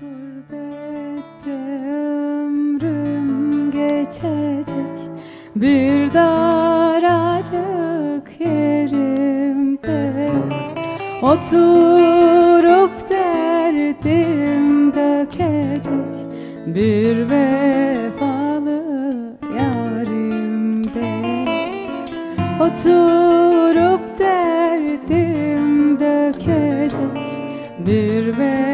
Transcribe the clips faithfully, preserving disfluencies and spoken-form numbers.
Gurbette ömrüm geçecek, bir daracık yerimde oturup derdim dökecek, bir vefalı yarimde oturup derdim dökecek, bir vefalı.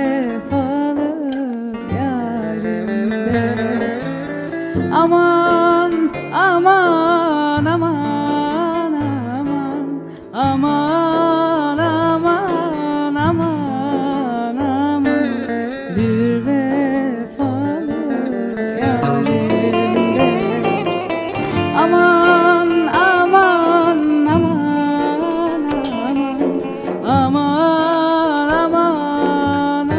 Aman, aman, aman, aman, aman, aman, aman, aman, bir vefalı yarimde. Aman, aman, aman, aman, aman, aman, aman,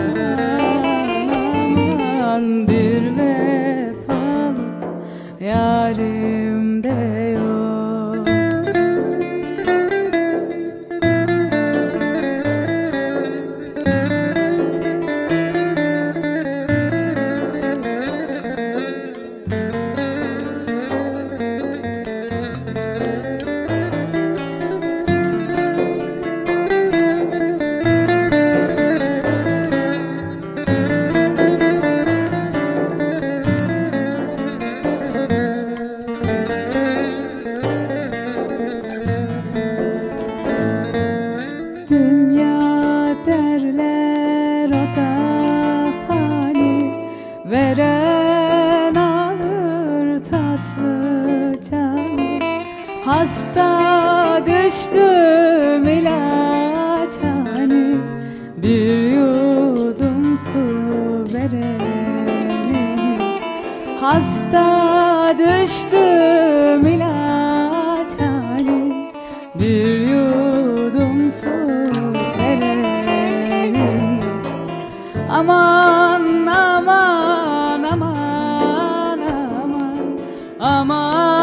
bir vefalı yarimde yok. Veren alır tatlı can, hasta düştüm ilaç hani, bir yudum su verelim. Hasta düştüm ilaç hani, bir yudum su verelim. Aman, aman, aman, aman, aman.